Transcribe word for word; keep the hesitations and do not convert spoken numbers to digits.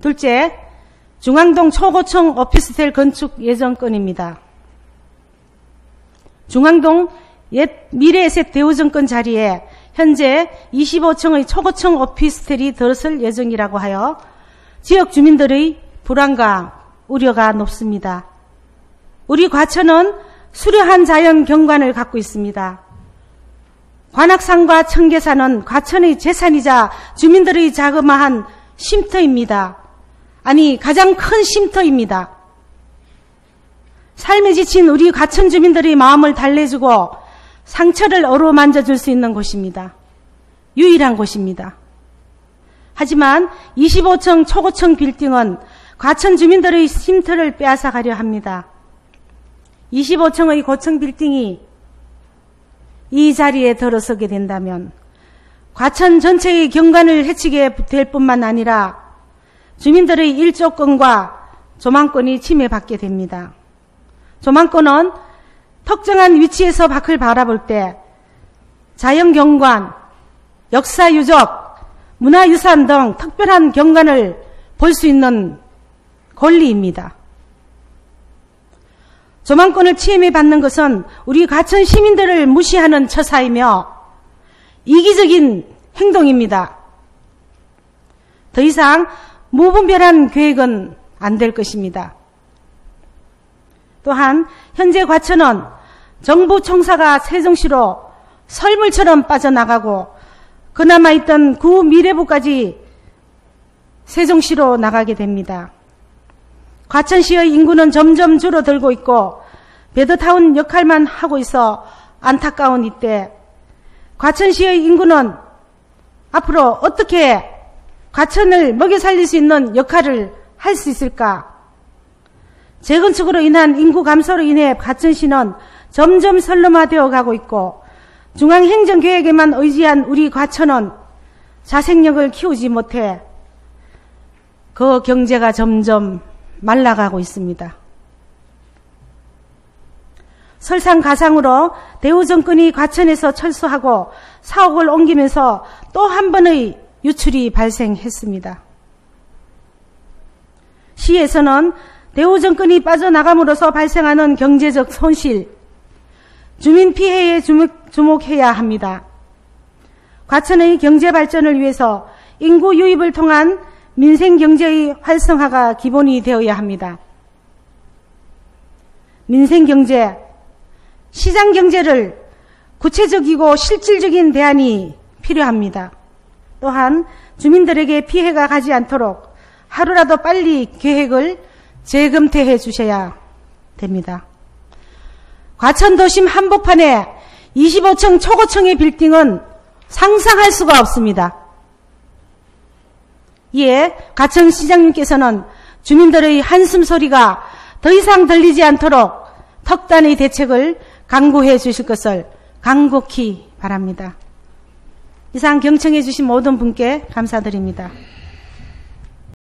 둘째, 중앙동 초고층 오피스텔 건축 예정건입니다. 중앙동 옛 미래에셋 대우증권 자리에 현재 이십오 층의 초고층 오피스텔이 들어설 예정이라고 하여 지역 주민들의 불안과 우려가 높습니다. 우리 과천은 수려한 자연 경관을 갖고 있습니다. 관악산과 청계산은 과천의 재산이자 주민들의 자그마한 쉼터입니다. 아니, 가장 큰 쉼터입니다. 삶에 지친 우리 과천 주민들의 마음을 달래주고 상처를 어루만져줄 수 있는 곳입니다. 유일한 곳입니다. 하지만 이십오 층 초고층 빌딩은 과천 주민들의 쉼터를 빼앗아가려 합니다. 이십오 층의 고층 빌딩이 이 자리에 들어서게 된다면 과천 전체의 경관을 해치게 될 뿐만 아니라 주민들의 일조권과 조망권이 침해받게 됩니다. 조망권은 특정한 위치에서 밖을 바라볼 때 자연경관, 역사유적, 문화유산 등 특별한 경관을 볼 수 있는 권리입니다. 조망권을 침해받는 것은 우리 과천 시민들을 무시하는 처사이며 이기적인 행동입니다. 더 이상 무분별한 계획은 안 될 것입니다. 또한 현재 과천은 정부 청사가 세종시로 설물처럼 빠져나가고 그나마 있던 구미래부까지 세종시로 나가게 됩니다. 과천시의 인구는 점점 줄어들고 있고 배드타운 역할만 하고 있어 안타까운 이때 과천시의 인구는 앞으로 어떻게 과천을 먹여 살릴 수 있는 역할을 할 수 있을까? 재건축으로 인한 인구 감소로 인해 과천시는 점점 설럼화되어 가고 있고 중앙행정계획에만 의지한 우리 과천은 자생력을 키우지 못해 그 경제가 점점 말라가고 있습니다. 설상가상으로 대우증권이 과천에서 철수하고 사옥을 옮기면서 또 한 번의 유출이 발생했습니다. 시에서는 대우증권이 빠져나감으로써 발생하는 경제적 손실, 주민 피해에 주목, 주목해야 합니다. 과천의 경제 발전을 위해서 인구 유입을 통한 민생경제의 활성화가 기본이 되어야 합니다. 민생경제, 시장경제를 구체적이고 실질적인 대안이 필요합니다. 또한 주민들에게 피해가 가지 않도록 하루라도 빨리 계획을 재검토해 주셔야 됩니다. 과천도심 한복판에 이십오 층 초고층의 빌딩은 상상할 수가 없습니다. 이에 과천시장님께서는 주민들의 한숨 소리가 더 이상 들리지 않도록 특단의 대책을 강구해 주실 것을 간곡히 바랍니다. 이상 경청해 주신 모든 분께 감사드립니다.